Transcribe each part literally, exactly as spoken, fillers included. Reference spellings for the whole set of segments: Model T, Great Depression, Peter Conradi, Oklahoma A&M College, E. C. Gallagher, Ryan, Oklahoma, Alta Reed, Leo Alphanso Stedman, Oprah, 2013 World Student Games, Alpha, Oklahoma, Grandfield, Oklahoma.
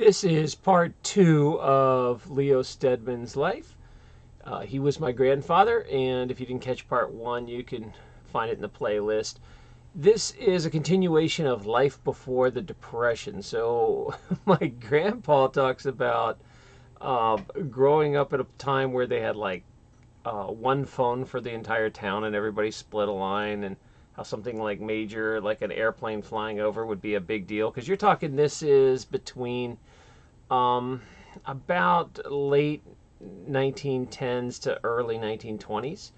This is part two of Leo Stedman's life. Uh, he was my grandfather, and if you didn't catch part one, you can find it in the playlist. This is a continuation of life before the Depression. So my grandpa talks about uh, growing up at a time where they had like uh, one phone for the entire town and everybody split a line, and how something like major, like an airplane flying over, would be a big deal. Because you're talking, this is between um, about late nineteen tens to early nineteen twenties,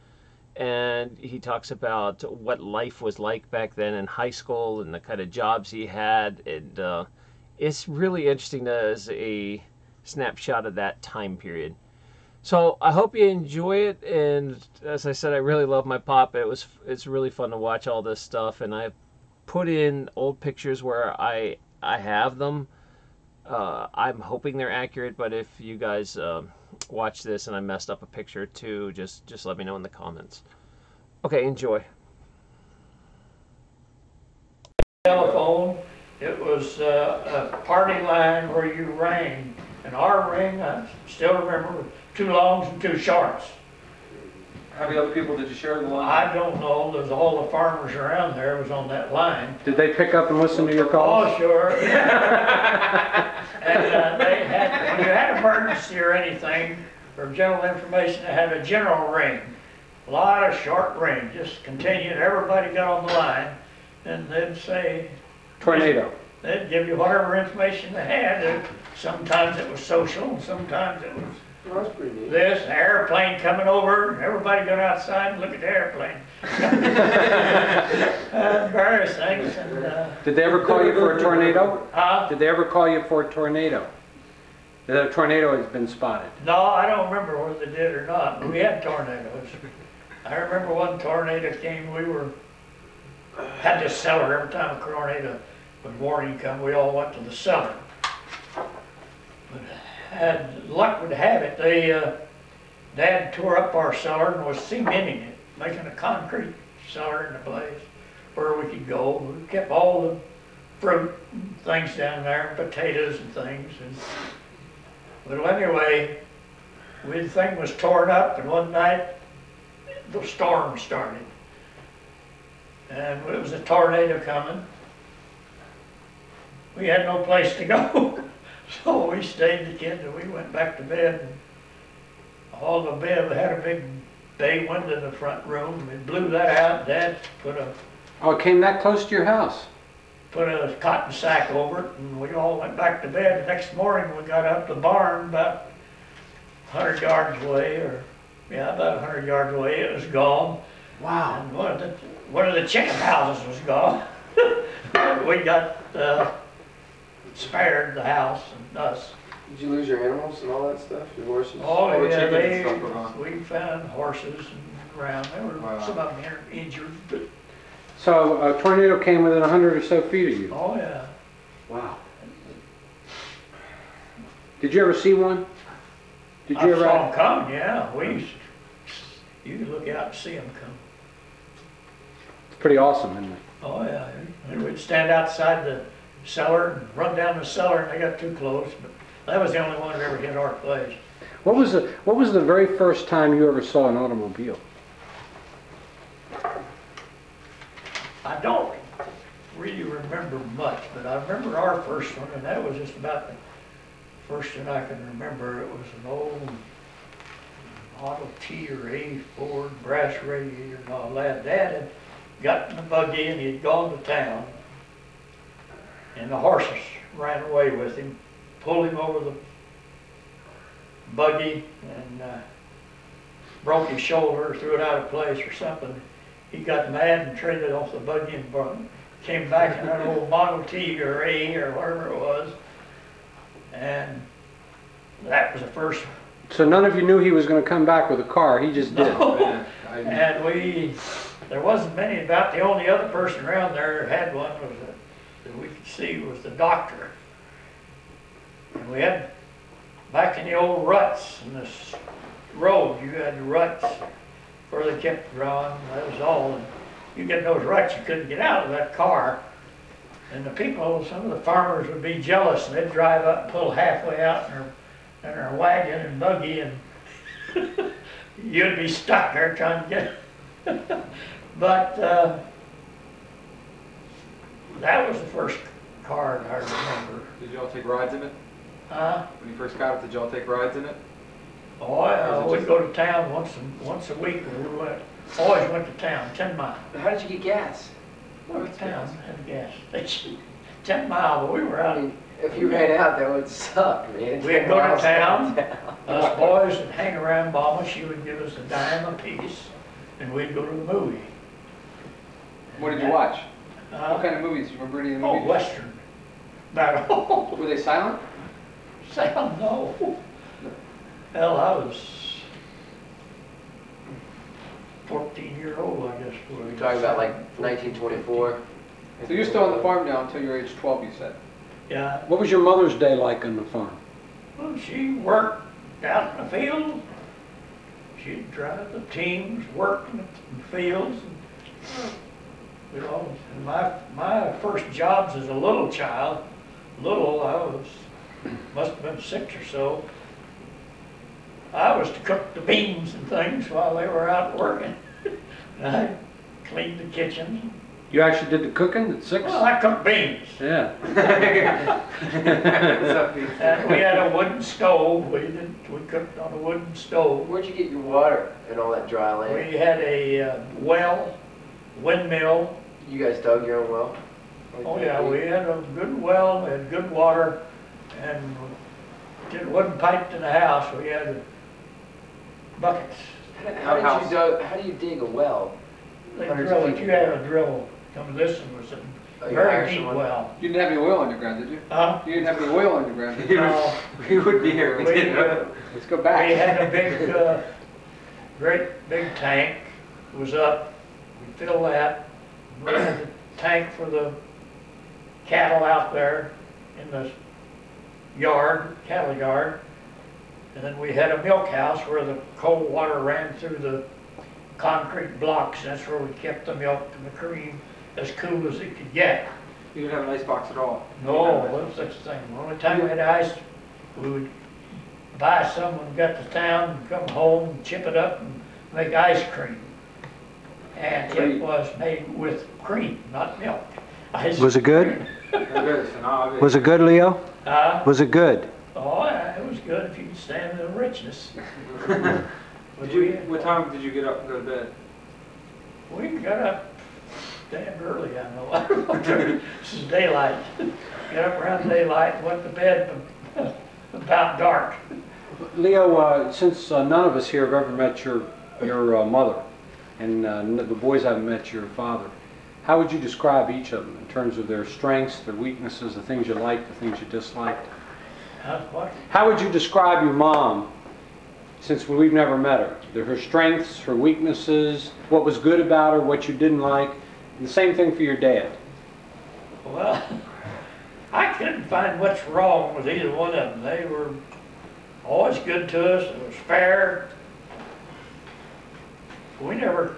and he talks about what life was like back then in high school and the kind of jobs he had, and uh, it's really interesting as a snapshot of that time period. So I hope you enjoy it, and as I said, I really love my pop. It was it's really fun to watch all this stuff, and I put in old pictures where I I have them. Uh, I'm hoping they're accurate, but if you guys uh, watch this and I messed up a picture too, just just let me know in the comments. Okay, enjoy. Telephone. It was uh, a party line where you rang, and our ring, I still remember, two longs and two shorts. How many other people did you share the line? I don't know. There's all the farmers around there was on that line. Did they pick up and listen to your calls? Oh, sure. And uh, they had, when you had an emergency or anything, or general information, they had a general ring. A lot of short ring, just continued. Everybody got on the line, and they'd say... Tornado. They'd give you whatever information they had. And sometimes it was social, and sometimes it was... Well, that's pretty neat. This airplane coming over, everybody got outside and look at the airplane. uh, various things. And, uh, Did they ever call you for a tornado? Huh? Did they ever call you for a tornado? That a tornado has been spotted? No, I don't remember whether they did or not, but we had tornadoes. I remember one tornado came, we were, had this cellar. Every time a tornado would warning come, we all went to the cellar. But, and luck would have it, they, uh, Dad tore up our cellar and was cementing it, making a concrete cellar in the place where we could go. We kept all the fruit and things down there, potatoes and things. And, but anyway, the thing was torn up, and one night the storm started. And it was a tornado coming. We had no place to go. So we stayed the kids, and we went back to bed. And all the bed had a big bay window in the front room. We blew that out. Dad put a... Oh, it came that close to your house? Put a cotton sack over it, and we all went back to bed. The next morning, we got up the barn about one hundred yards away, or, yeah, about one hundred yards away. It was gone. Wow. And one of the, one of the chicken houses was gone. We got... Uh, spared the house and us. Did you lose your animals and all that stuff? Your horses? Oh, all yeah, they, we found horses and ground. There were wow. some of them injured. But so a tornado came within a hundred or so feet of you? Oh, yeah. Wow. Did you ever see one? Did you I ever saw them come, yeah. We used to, you could look out and see them come. It's pretty awesome, isn't it? Oh, yeah. And we'd stand outside the cellar and run down the cellar, and they got too close, but that was the only one that ever hit our place. What was the what was the very first time you ever saw an automobile? I don't really remember much, but I remember our first one, and that was just about the first one I can remember. It was an old Model T or A Ford brass radiator and all that. Dad had gotten the buggy and he had gone to town. And the horses ran away with him, pulled him over the buggy, and uh, broke his shoulder, threw it out of place or something. He got mad and traded off the buggy and brought, came back in that old Model T or A or whatever it was. And that was the first one. So none of you knew he was going to come back with a car. He just did. No. And we, there wasn't many. About the only other person around there who had one was a, that we could see was the doctor. And we had, back in the old ruts, in this road, you had the ruts where they kept drawing, that was all. And you get in those ruts, you couldn't get out of that car. And the people, some of the farmers would be jealous, and they'd drive up, pull halfway out in their, in their wagon and buggy, and you'd be stuck there trying to get it. But uh, that was the first car I remember. Did y'all take rides in it? Huh? When you first got it, did y'all take rides in it? Oh, yeah. We'd go to town once a, once a week. We went, always went to town, ten miles. How did you get gas? Well, the town had a gas station. Ten miles, but we were out. I mean, if you ran out, that would suck, man. We'd go to town, us boys would hang around Mama. She would give us a dime apiece, and we'd go to the movie. What did you watch? Uh, what kind of movies? You remember any of the movies? Oh, Western. About all. Were they silent? Silent, no. Hell, I was fourteen years old, I guess. You're talking seven, about like nineteen twenty-four. So you're still on the farm now until you're age twelve, you said? Yeah. What was your mother's day like on the farm? Well, she worked out in the field. She'd drive the teams, work in the fields. And, you know, and my, my first jobs as a little child, little, I was, must have been six or so. I was to cook the beans and things while they were out working. And I cleaned the kitchen. You actually did the cooking at six? Well, I cooked beans. Yeah. And we had a wooden stove. We didn't. We cooked on a wooden stove. Where'd you get your water and all that dry land? We had a uh, well, windmill. You guys dug your own well? Oh yeah, we had a good well and good water, and it wasn't piped in the house. We had a buckets. How, how, did you do, how do you dig a well? They drill it. You had a drill. Come listen, was a oh, very deep someone? well. You didn't have any oil underground, did you? Huh? You didn't have any oil underground, did you? No. We would be here. We we, uh, Let's go back. We had a big, uh, great big tank. It was up. We filled that. We had the tank for the cattle out there in the yard, cattle yard. And then we had a milk house where the cold water ran through the concrete blocks. That's where we kept the milk and the cream as cool as it could get. You didn't have an ice box at all? No, there was such a thing. The only time we had ice, we would buy some when we got to town and come home and chip it up and make ice cream. And it was made with cream, not milk. Ice was it good? Was it good, Leo? Uh, was it good? Oh, yeah, it was good if you could stand the richness. Did you, what time did you get up and go to bed? We got up damn early, I know. This is daylight. Got up around daylight and went to bed about dark. Leo, uh, since uh, none of us here have ever met your, your uh, mother, and uh, the boys haven't met your father, how would you describe each of them in terms of their strengths, their weaknesses, the things you liked, the things you disliked? How would you describe your mom, since we've never met her? Her strengths, her weaknesses, what was good about her, what you didn't like, and the same thing for your dad. Well, I couldn't find much wrong with either one of them. They were always good to us. It was fair. We never,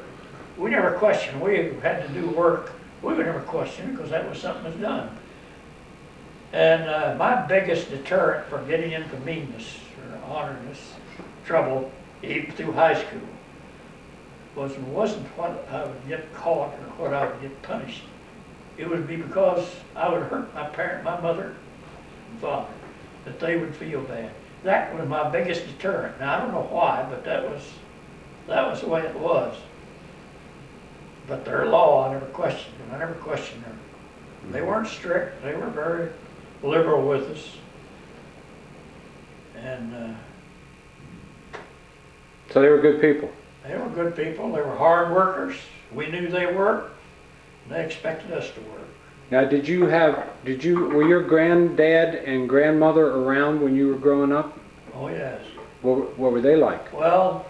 we never questioned. We had to do work. We were never questioned because that was something that's done. And uh, my biggest deterrent for getting into meanness or honoredness, trouble, even through high school, was it wasn't what I would get caught or what I would get punished. It would be because I would hurt my parent, my mother, and father, that they would feel bad. That was my biggest deterrent. Now I don't know why, but that was that was the way it was. But their law, I never questioned them. I never questioned them. They weren't strict. They were very liberal with us, and uh, so they were good people. They were good people. They were hard workers. We knew they worked, and they expected us to work. Now, did you have? Did you? Were your granddad and grandmother around when you were growing up? Oh yes. What, what were they like? Well,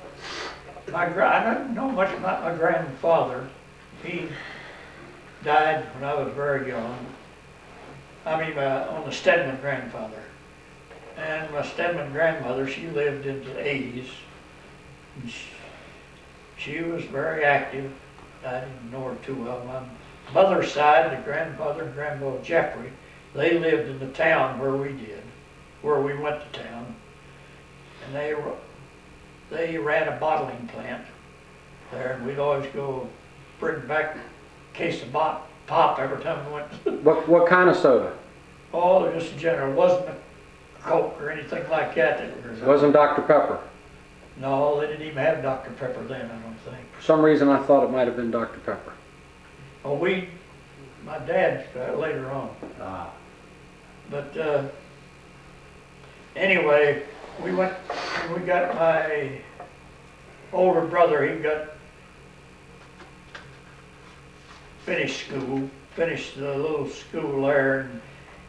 my I don't know much about my grandfather. He died when I was very young. I mean, my, on the Stedman grandfather. And my Stedman grandmother, she lived into the eighties. And she, she was very active. I didn't know her too well. My mother's side, the grandfather and grandma Jeffrey, they lived in the town where we did, where we went to town, and they they ran a bottling plant there, and we'd always go bring back a case of bot, pop every time we went. What what kind of soda? Oh, just in general. It wasn't a Coke or anything like that. That it wasn't Doctor Pepper? No, they didn't even have Doctor Pepper then, I don't think. For some reason I thought it might have been Doctor Pepper. Well, we, my dad, uh, later on. Ah. But uh, anyway, we went, we got my older brother, he got finished school, finished the little school there. And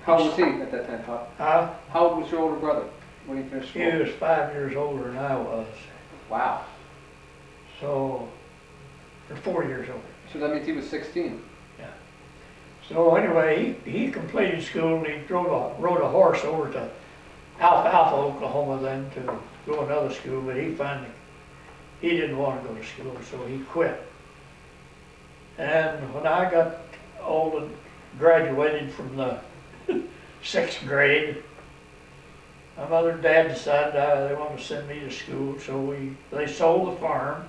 how old was he at that time, Pop? Huh? How old was your older brother when he finished school? He was five years older than I was. Wow. So, or four years older. So that means he was sixteen. Yeah. So anyway, he, he completed school and he drove a, rode a horse over to Alpha, Alpha, Oklahoma then to go another school, but he finally, he didn't want to go to school, so he quit. And when I got old and graduated from the sixth grade, my mother and dad decided uh, they wanted to send me to school, so we they sold the farm,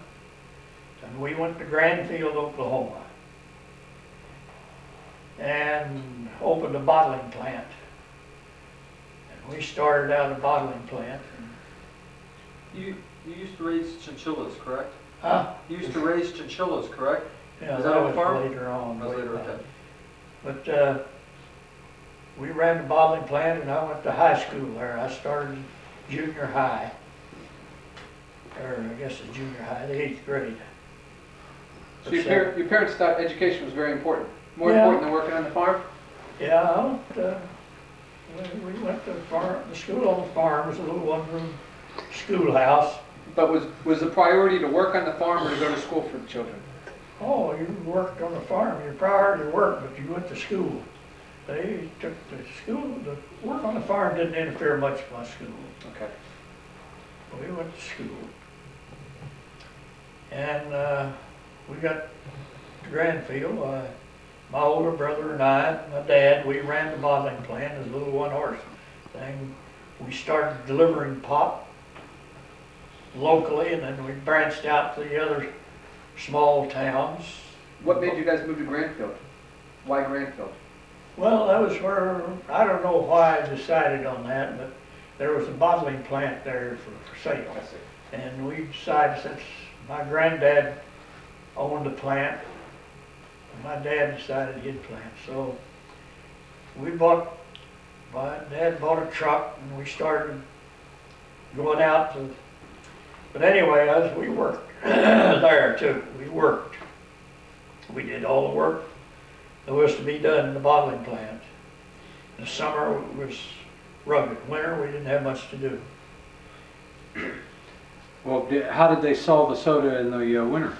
and we went to Grandfield, Oklahoma, and opened a bottling plant. And we started out a bottling plant. You you used to raise chinchillas, correct? Huh? You used to raise chinchillas, correct? Yeah, that, that was farm? later on. That was later, okay. But uh, we ran the bottling plant, and I went to high school there. I started junior high, or I guess the junior high, the eighth grade. So your, par your parents thought education was very important, more yeah. important than working on the farm? Yeah, I uh, we went to the farm. The school on the farm was a little one-room schoolhouse. But was was the priority to work on the farm or to go to school for the children? Oh, you worked on the farm. Your priority work, but you went to school. They took the school. The work on the farm didn't interfere much with my school. Okay. We went to school, and uh, we got to Grandfield. Uh, my older brother and I, my dad, we ran the bottling plant as a little one-horse thing. We started delivering pop locally, and then we branched out to the other small towns. What made you guys move to Grandfield? Why Grandfield? Well, that was where, I don't know why I decided on that, but there was a bottling plant there for, for sale. I see. And we decided, since my granddad owned the plant, and my dad decided he'd plant. So we bought, my dad bought a truck, and we started going out to, but anyway, as we worked there too. We worked. We did all the work that was to be done in the bottling plant. The summer was rugged. Winter, we didn't have much to do. Well, did, how did they sell the soda in the uh, winter?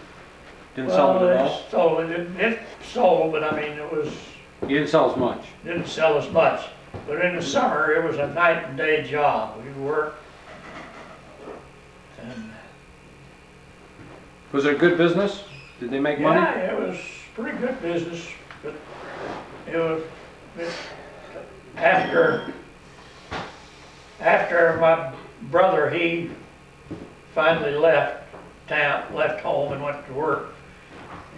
Didn't well, sell it at all? Sold it. It, it sold, but I mean, it was... You didn't sell as much? Didn't sell as much. But in the summer, it was a night and day job. We worked. And was it a good business? Did they make yeah, money? Yeah, it was pretty good business, but it was it, after after my brother he finally left town, left home, and went to work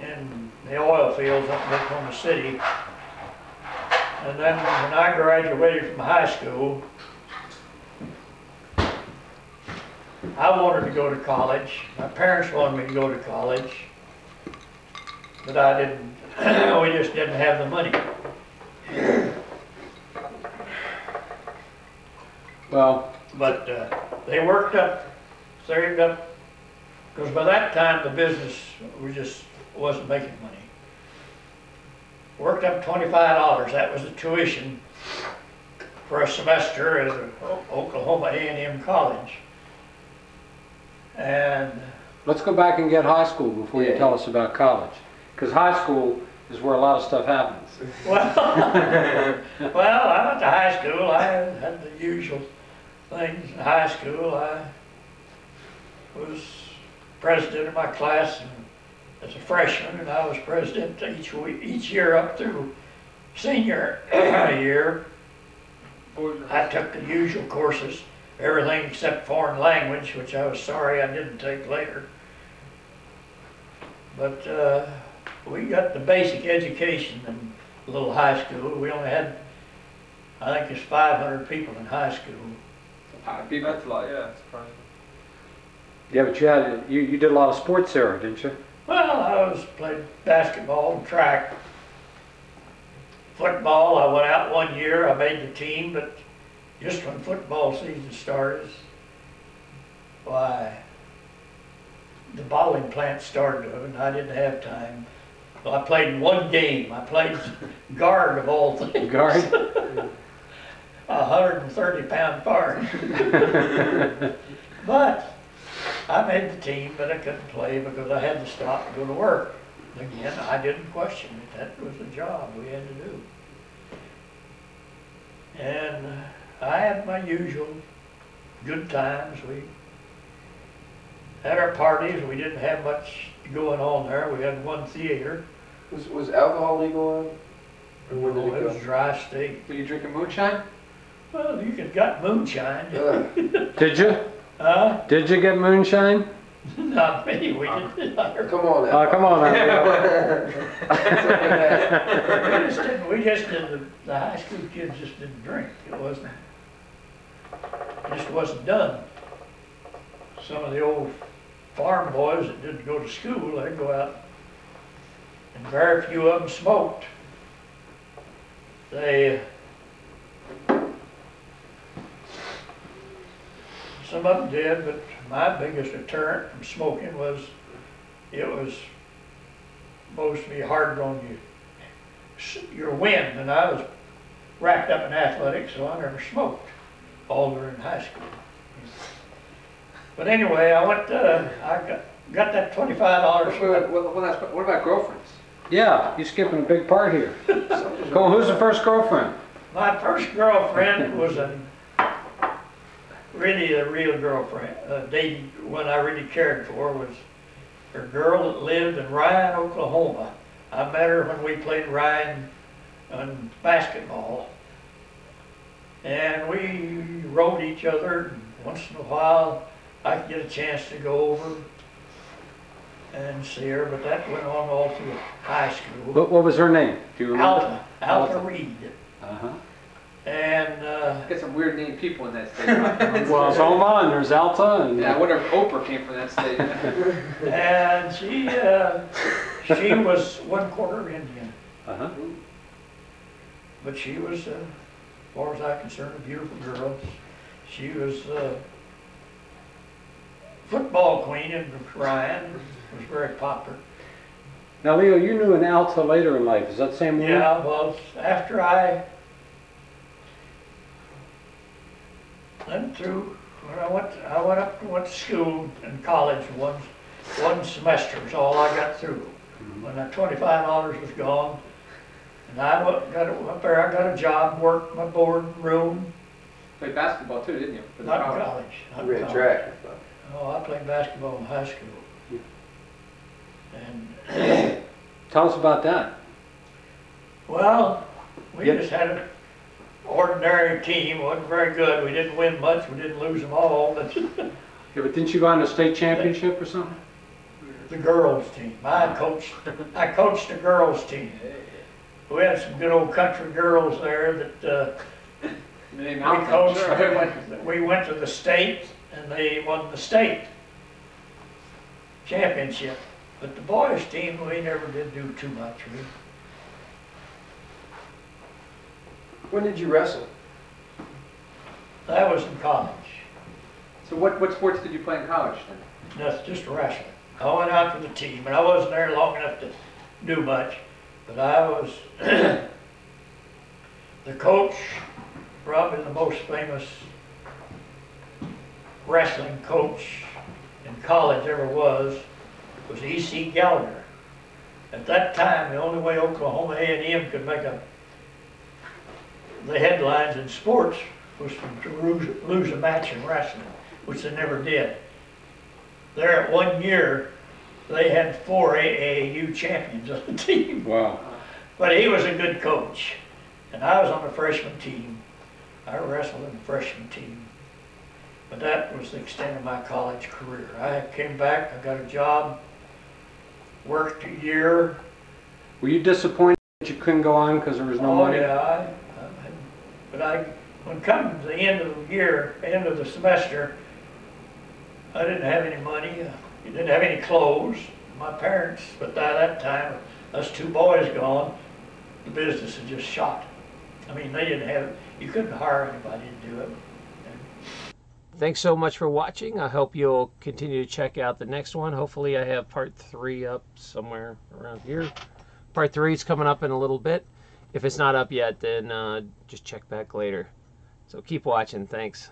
in the oil fields up in Oklahoma City. And then when I graduated from high school, I wanted to go to college. My parents wanted me to go to college, but I didn't. We just didn't have the money. Well, but uh, they worked up, saved up, because by that time the business we just wasn't making money. Worked up twenty-five dollars. That was the tuition for a semester at Oklahoma A and M College. And let's go back and get high school before yeah. you tell us about college, because high school is where a lot of stuff happens. Well, well, I went to high school. I had the usual things in high school. I was president of my class and as a freshman, and I was president each week, each year up through senior year. I took the usual courses, everything except foreign language, which I was sorry I didn't take later. But uh, we got the basic education in a little high school. We only had, I think there's five hundred people in high school. Five people? That's a lot, yeah. Surprising. Yeah, but you had you, you did a lot of sports there, didn't you? Well, I was played basketball and track. Football, I went out one year, I made the team, but just when football season started, why, the bottling plant started and I didn't have time. Well, I played in one game. I played guard of all things. Guard? A one hundred thirty pound guard. But I made the team, but I couldn't play because I had to stop and go to work. Again, I didn't question it. That was the job we had to do. And I had my usual good times. We had our parties. We didn't have much going on there. We had one theater. Was, was alcohol legal? Or when no, did it, it was dry state. Were you drinking moonshine? Well, you could got moonshine. Uh, did you? Huh? Did you get moonshine? Not me, we uh, didn't. Come on now. Uh, come on now. we just didn't, we just didn't, the high school kids just didn't drink. It wasn't, it just wasn't done. Some of the old farm boys that didn't go to school, they'd go out, and very few of them smoked. They, some of them did, but my biggest deterrent from smoking was it was mostly harder on you, your wind, and I was racked up in athletics, so I never smoked all during high school. But anyway, I went. Uh, I got, got that twenty-five dollars. What about girlfriends? Yeah, you're skipping a big part here. Cool. Who's the first girlfriend? My first girlfriend was a. Really, a real girlfriend, uh, dating one I really cared for was a girl that lived in Ryan, Oklahoma. I met her when we played Ryan on basketball, and we rode each other. And once in a while, I could get a chance to go over and see her, but that went on all through high school. What, what was her name? Do you remember? Alta, Alta, Alta. Reed. Uh huh. And uh, get some weird name people in that state. Well, there's Oma and there's Alta, and yeah, I wonder if Oprah came from that state. And she, uh, she was one quarter Indian. Uh huh. But she was, uh, as far as I'm concerned, a beautiful girl. She was uh, football queen in Ryan. Was very popular. Now, Leo, you knew an Alta later in life. Is that the same one? Yeah. Well, after I. Then through when I went, I went up went to school and college one one semester is all I got through. Mm-hmm. When that twenty-five dollars was gone, and I went, got up there, I got a job, worked my board room. Played basketball too, didn't you? For the not college. college not you ran track. Oh, I played basketball in high school. Yeah. And tell us about that. Well, we yep. just had a. Ordinary team, wasn't very good. We didn't win much, we didn't lose them all. But yeah, but didn't you go on a state championship or something? The girls' team. I coached I coached the girls' team. We had some good old country girls there that uh, we coached. We went, we went to the state and they won the state championship. But the boys' team, we never did do too much. We, When did you wrestle? That was in college. So what, what sports did you play in college then? That's just wrestling. I went out for the team, and I wasn't there long enough to do much, but I was the coach, probably the most famous wrestling coach in college ever was, was E. C. Gallagher. At that time, the only way Oklahoma A and M could make a the headlines in sports was to lose, lose a match in wrestling, which they never did. There at one year, They had four A A U champions on the team. Wow. But he was a good coach. And I was on the freshman team. I wrestled in the freshman team. But that was the extent of my college career. I came back, I got a job, worked a year. Were you disappointed that you couldn't go on because there was no oh, money? Yeah, I, I, but I, when come the end of the year, end of the semester, I didn't have any money. I didn't have any clothes. My parents, but by that time, us two boys gone, the business had just shot. I mean, they didn't have, you couldn't hire anybody to do it. Thanks so much for watching. I hope you'll continue to check out the next one. Hopefully I have part three up somewhere around here. Part three is coming up in a little bit. If it's not up yet, then uh, just check back later. So keep watching. Thanks.